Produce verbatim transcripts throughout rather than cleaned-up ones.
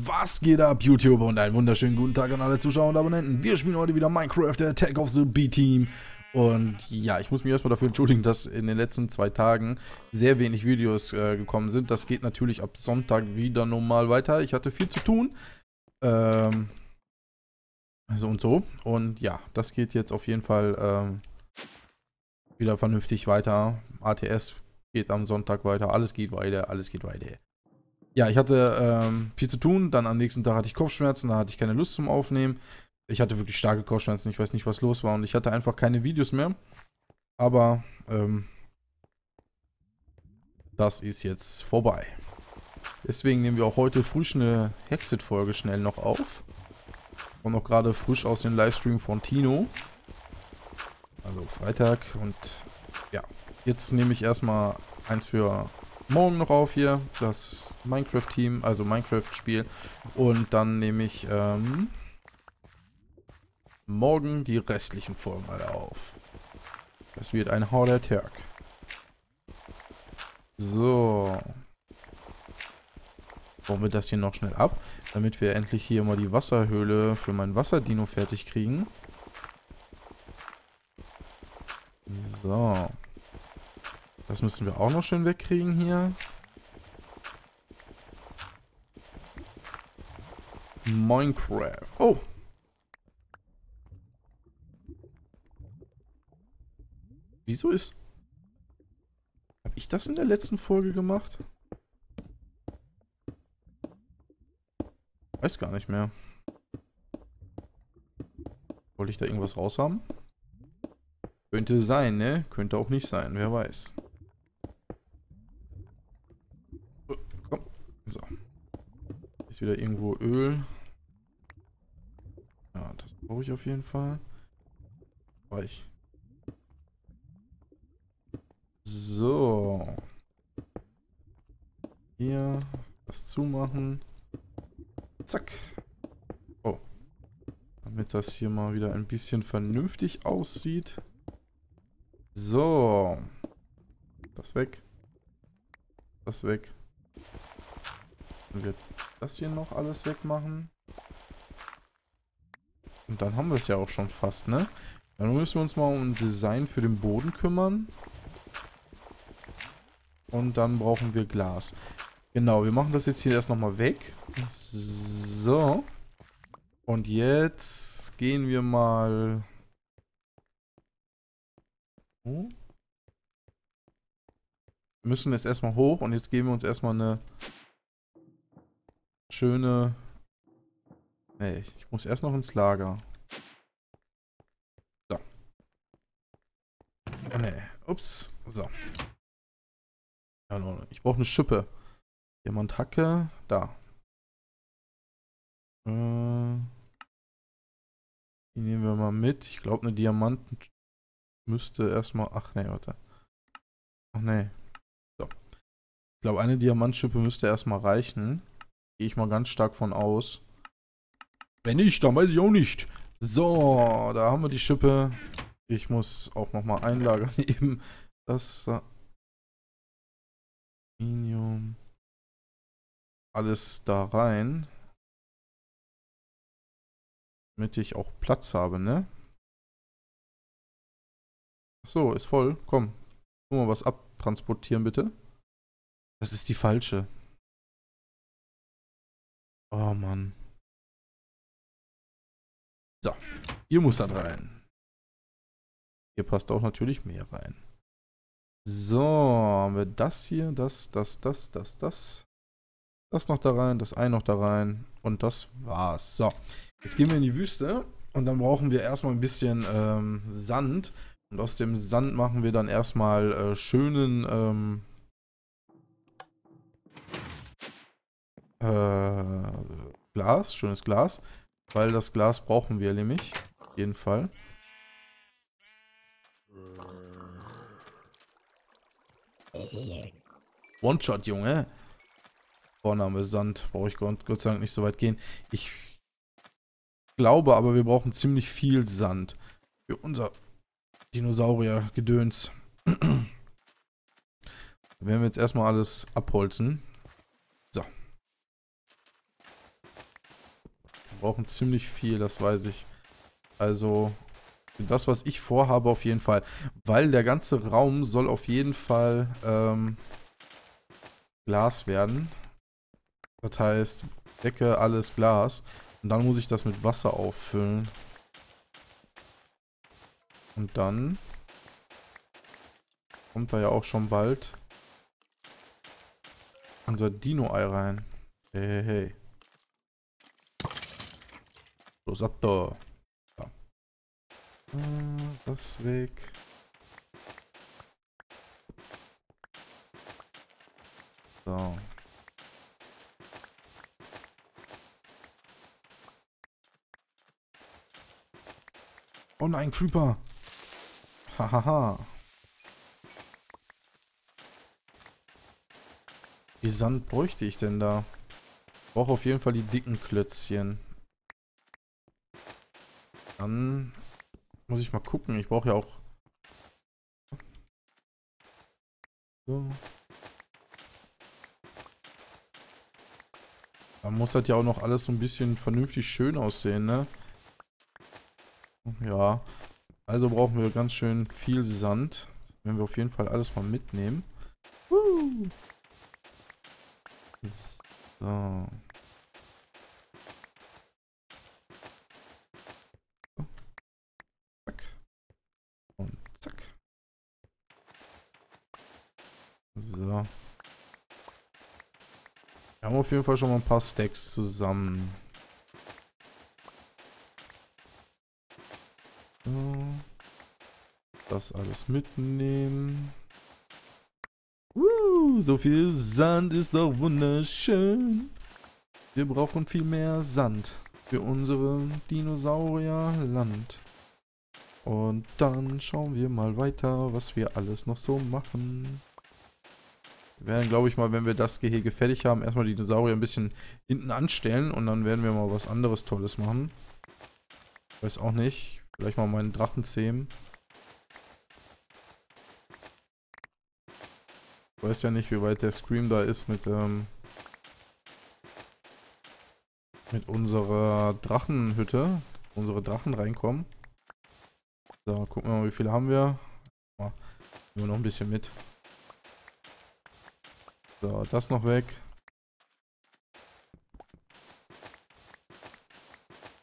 Was geht ab, YouTuber, und einen wunderschönen guten Tag an alle Zuschauer und Abonnenten. Wir spielen heute wieder Minecraft, der Attack of the B-Team. Und ja, ich muss mich erstmal dafür entschuldigen, dass in den letzten zwei Tagen sehr wenig Videos äh, gekommen sind. Das geht natürlich ab Sonntag wieder normal weiter. Ich hatte viel zu tun. Ähm, so und so. Und ja, das geht jetzt auf jeden Fall ähm, wieder vernünftig weiter. A T S geht am Sonntag weiter. Alles geht weiter, alles geht weiter. Ja, ich hatte ähm, viel zu tun, dann am nächsten Tag hatte ich Kopfschmerzen, da hatte ich keine Lust zum Aufnehmen. Ich hatte wirklich starke Kopfschmerzen, ich weiß nicht, was los war, und ich hatte einfach keine Videos mehr. Aber ähm, das ist jetzt vorbei. Deswegen nehmen wir auch heute frisch eine Hexit-Folge schnell noch auf. Und auch gerade frisch aus dem Livestream von Tino. Also Freitag, und ja, jetzt nehme ich erstmal eins für morgen noch auf hier, das Minecraft-Team, also Minecraft-Spiel. Und dann nehme ich ähm, morgen die restlichen Folgen alle auf. Das wird ein harder Tag. So. Bauen wir das hier noch schnell ab, damit wir endlich hier mal die Wasserhöhle für meinen Wasserdino fertig kriegen. So. Das müssen wir auch noch schön wegkriegen hier. Minecraft. Oh! Wieso ist... Habe ich das in der letzten Folge gemacht? Weiß gar nicht mehr. Wollte ich da irgendwas raushaben? Könnte sein, ne? Könnte auch nicht sein, wer weiß. So. Ist wieder irgendwo Öl. Ja, das brauche ich auf jeden Fall. Reich. So. Hier. Das zumachen. Zack. Oh. Damit das hier mal wieder ein bisschen vernünftig aussieht. So. Das weg. Das weg. Und wir das hier noch alles wegmachen. Und dann haben wir es ja auch schon fast, ne? Dann müssen wir uns mal um Design für den Boden kümmern. Und dann brauchen wir Glas. Genau, wir machen das jetzt hier erst nochmal weg. So. Und jetzt gehen wir mal... Wir müssen jetzt erstmal hoch, und jetzt geben wir uns erstmal eine... Schöne... Nee, ich muss erst noch ins Lager. So. Nee, ups. So. Ich brauche eine Schippe. Jemand Hacke. Da. Äh, die nehmen wir mal mit. Ich glaube, eine Diamanten müsste erstmal... Ach nee, warte. Ach nee. So. Ich glaube, eine Diamantschippe müsste erstmal reichen. Gehe ich mal ganz stark von aus. Wenn nicht, dann weiß ich auch nicht. So, da haben wir die Schippe. Ich muss auch nochmal einlagern eben. Das Aluminium. Alles da rein. Damit ich auch Platz habe, ne? Achso, ist voll. Komm. Nur mal was abtransportieren, bitte. Das ist die falsche. Oh Mann. So, hier muss das rein. Hier passt auch natürlich mehr rein. So, haben wir das hier, das, das, das, das, das. Das noch da rein, das ein noch da rein. Und das war's. So, jetzt gehen wir in die Wüste. Und dann brauchen wir erstmal ein bisschen ähm, Sand. Und aus dem Sand machen wir dann erstmal äh, schönen... Ähm, Äh, Glas, schönes Glas, weil das Glas brauchen wir nämlich, auf jeden Fall. One-Shot, Junge. Vorname Sand, brauche ich Gott, Gott sei Dank nicht so weit gehen. Ich glaube aber, wir brauchen ziemlich viel Sand für unser Dinosaurier-Gedöns. Werden wir jetzt erstmal alles abholzen. brauchen ziemlich viel, das weiß ich. Also das, was ich vorhabe, auf jeden Fall. Weil der ganze Raum soll auf jeden Fall ähm, Glas werden. Das heißt, Decke, alles Glas. Und dann muss ich das mit Wasser auffüllen. Und dann kommt da ja auch schon bald unser Dino-Ei rein. Hey, hey, hey. Los ab da. Ja. Das weg. So. Oh nein, Creeper. Hahaha. Wie Sand bräuchte ich denn da? Ich brauche auf jeden Fall die dicken Klötzchen. Dann muss ich mal gucken. Ich brauche ja auch... So. Dann muss das ja auch noch alles so ein bisschen vernünftig schön aussehen, ne? Ja. Also brauchen wir ganz schön viel Sand. Das werden wir auf jeden Fall alles mal mitnehmen. Uh. So. Zack. Und zack. So. Wir haben auf jeden Fall schon mal ein paar Stacks zusammen. Das alles mitnehmen. Uh, so viel Sand ist doch wunderschön. Wir brauchen viel mehr Sand für unsere Dinosaurierland. Und dann schauen wir mal weiter, was wir alles noch so machen. Wir werden, glaube ich mal, wenn wir das Gehege fertig haben, erstmal die Dinosaurier ein bisschen hinten anstellen. Und dann werden wir mal was anderes Tolles machen. Ich weiß auch nicht. Vielleicht mal meinen Drachen zähmen. Ich weiß ja nicht, wie weit der Scream da ist mit ähm, mit unserer Drachenhütte. Unsere Drachen reinkommen. So, gucken wir mal, wie viele haben wir. Nehmen wir noch ein bisschen mit. So, das noch weg.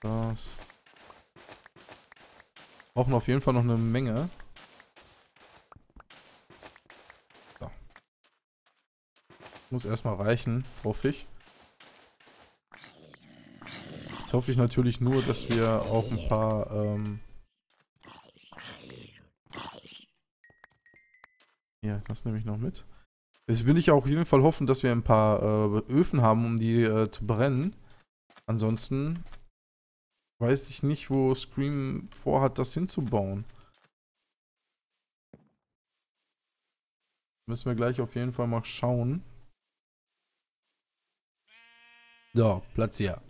Das. Brauchen auf jeden Fall noch eine Menge. So. Muss erstmal reichen, hoffe ich. Jetzt hoffe ich natürlich nur, dass wir auch ein paar ähm ja, das nehme ich noch mit. Jetzt will ich auch auf jeden Fall hoffen, dass wir ein paar äh, Öfen haben, um die äh, zu brennen. Ansonsten weiß ich nicht, wo Scream vorhat, das hinzubauen. Müssen wir gleich auf jeden Fall mal schauen. So, Platz hier.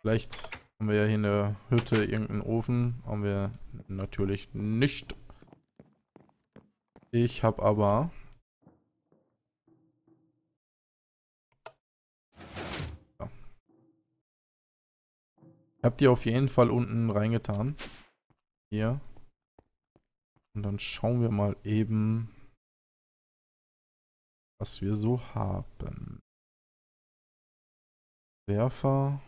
Vielleicht haben wir ja hier eine Hütte, irgendeinen Ofen. Haben wir natürlich nicht. Ich habe aber... Ich hab die auf jeden Fall unten reingetan. Hier. Und dann schauen wir mal eben, was wir so haben. Werfer.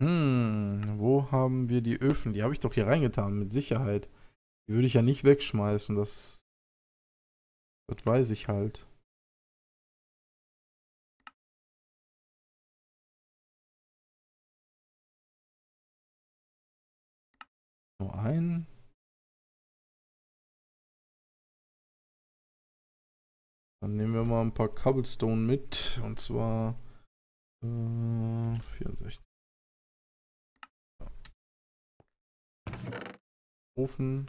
Hm, wo haben wir die Öfen? Die habe ich doch hier reingetan, mit Sicherheit. Die würde ich ja nicht wegschmeißen, das, das weiß ich halt. Nur ein. Dann nehmen wir mal ein paar Cobblestone mit. Und zwar äh, vierundsechzig. Ja. Ofen.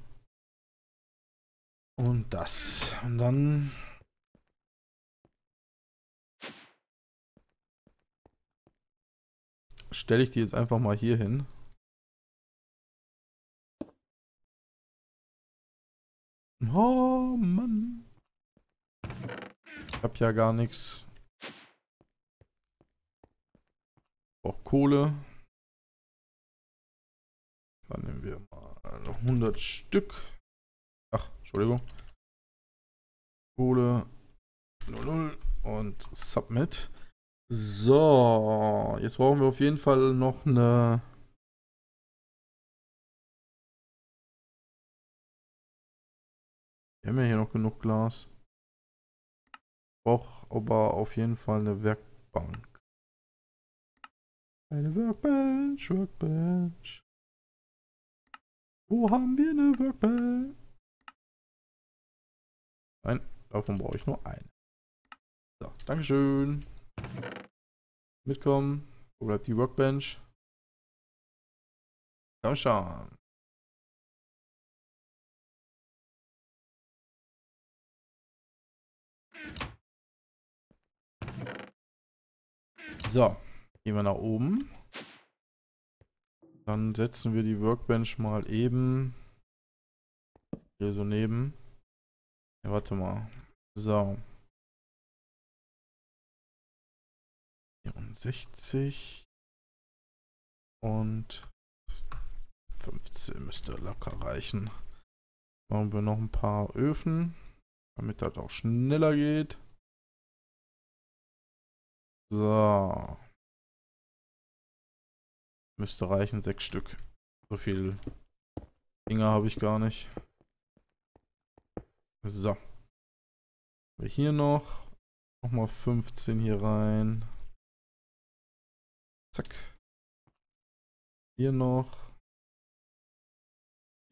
Und das. Und dann. Stelle ich die jetzt einfach mal hier hin. Oh Mann. Ich hab ja gar nichts. Auch Kohle. Dann nehmen wir mal hundert Stück. Ach, Entschuldigung. Kohle null null und Submit. So, jetzt brauchen wir auf jeden Fall noch eine... Wir haben ja hier noch genug Glas. Ich brauche aber auf jeden Fall eine Werkbank. Eine Workbench, Workbench. Wo haben wir eine Workbench? Nein, davon brauche ich nur eine. So, Dankeschön. Mitkommen. Wo bleibt die Workbench? Komm schon. So, gehen wir nach oben. Dann setzen wir die Workbench mal eben hier so neben. Ja, warte mal. So. vierundsechzig und fünfzehn müsste locker reichen. Machen wir noch ein paar Öfen, damit das auch schneller geht. So. Müsste reichen, sechs Stück. So viel Dinger habe ich gar nicht. So. Wir hier noch. Nochmal fünfzehn hier rein. Zack. Hier noch.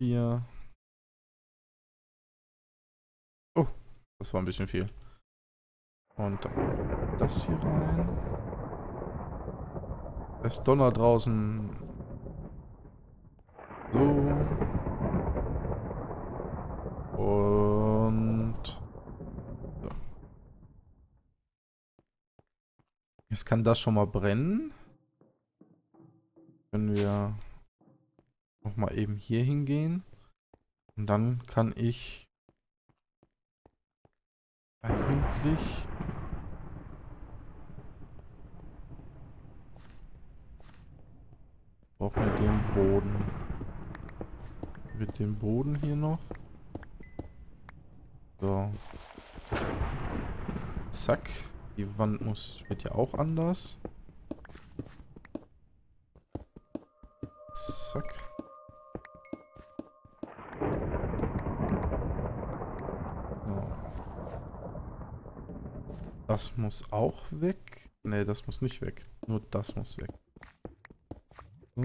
Hier. Oh, das war ein bisschen viel. Und dann das hier rein. Es donnert draußen. So. Und. So. Jetzt kann das schon mal brennen. Können wir nochmal eben hier hingehen. Und dann kann ich eigentlich. Auch mit dem Boden. Mit dem Boden hier noch. So. Zack. Die Wand muss, wird ja auch anders. Zack. So. Das muss auch weg. Ne, das muss nicht weg. Nur das muss weg. So.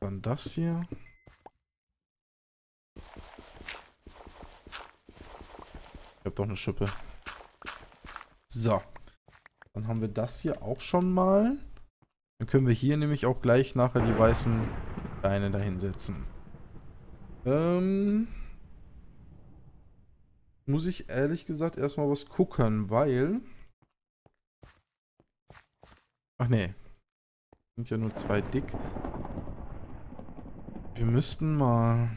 Dann das hier. Ich habe doch eine Schippe. So. Dann haben wir das hier auch schon mal. Dann können wir hier nämlich auch gleich nachher die weißen Steine dahin setzen. Ähm... Muss ich ehrlich gesagt erstmal was gucken, weil... Ach nee. Sind ja nur zwei dick. Wir müssten mal...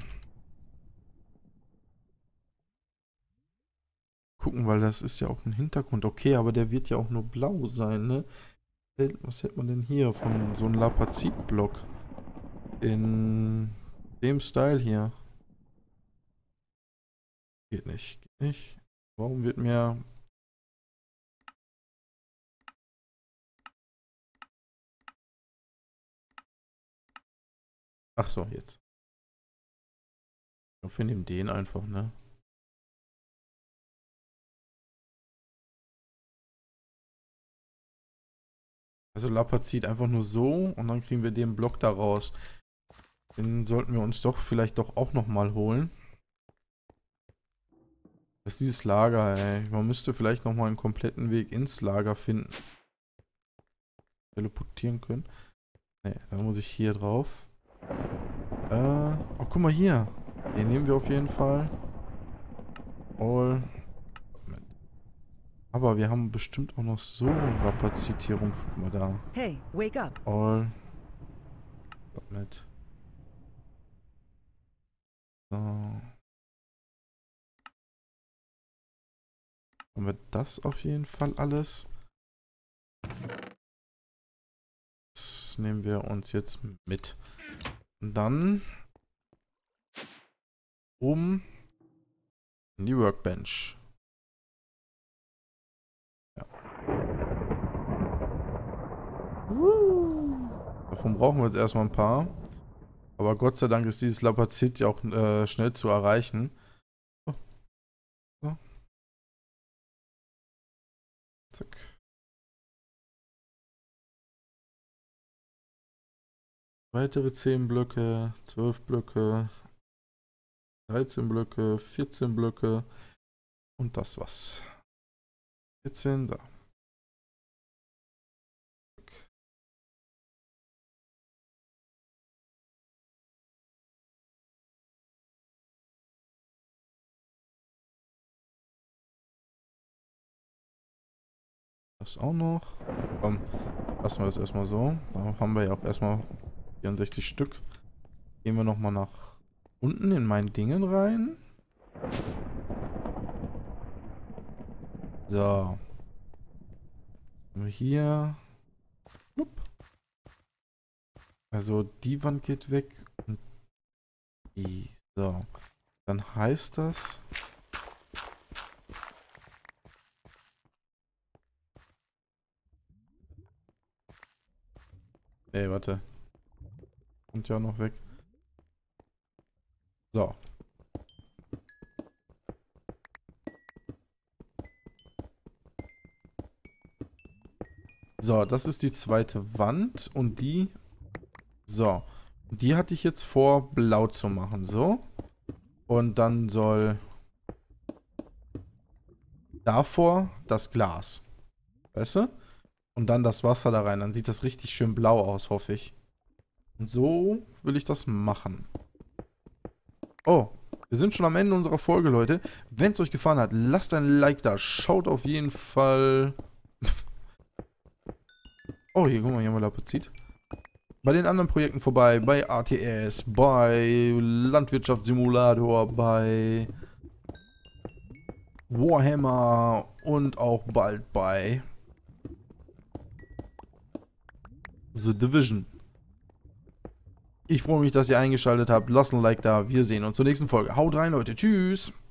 gucken, weil das ist ja auch ein Hintergrund. Okay, aber der wird ja auch nur blau sein, ne? Was hält man denn hier von so einem Lapazit-Block? In dem Style hier. Geht nicht, geht nicht. Warum wird mir... Ach so, jetzt. Wir nehmen den einfach, ne? Also Lapazit einfach nur so und dann kriegen wir den Block daraus. Den sollten wir uns doch vielleicht doch auch nochmal holen. Das ist dieses Lager, ey. Man müsste vielleicht nochmal einen kompletten Weg ins Lager finden. Teleportieren können. Ne, dann muss ich hier drauf. Äh, oh, guck mal hier. Den nehmen wir auf jeden Fall. All. Aber wir haben bestimmt auch noch so einen Rappazit hier rum. Guck mal da. Hey, wake up. All. So. haben wir das auf jeden Fall alles. Das nehmen wir uns jetzt mit. Und dann um in die Workbench. Ja. Davon brauchen wir jetzt erstmal ein paar. Aber Gott sei Dank ist dieses Lapazit ja auch äh, schnell zu erreichen. So. So. Zack. Weitere zehn Blöcke, zwölf Blöcke, dreizehn Blöcke, vierzehn Blöcke und das was. vierzehn, da. Das auch noch. Komm, lassen wir das erstmal so. Da haben wir ja auch erstmal vierundsechzig Stück. Gehen wir nochmal nach unten in meinen Dingen rein. So. Hier. Also die Wand geht weg. Und die. So. Dann heißt das... Ey, warte. Kommt ja noch weg. So. So, das ist die zweite Wand und die... So. Die hatte ich jetzt vor, blau zu machen. So. Und dann soll... Davor das Glas. Weißt du? Und dann das Wasser da rein. Dann sieht das richtig schön blau aus, hoffe ich. Und so will ich das machen. Oh, wir sind schon am Ende unserer Folge, Leute. Wenn es euch gefallen hat, lasst ein Like da. Schaut auf jeden Fall... Oh, hier, guck mal, hier haben wir Lapazit. Bei den anderen Projekten vorbei. Bei A T S, bei Landwirtschaftssimulator, bei Warhammer und auch bald bei... The Division. Ich freue mich, dass ihr eingeschaltet habt. Lasst ein Like da. Wir sehen uns zur nächsten Folge. Haut rein, Leute. Tschüss.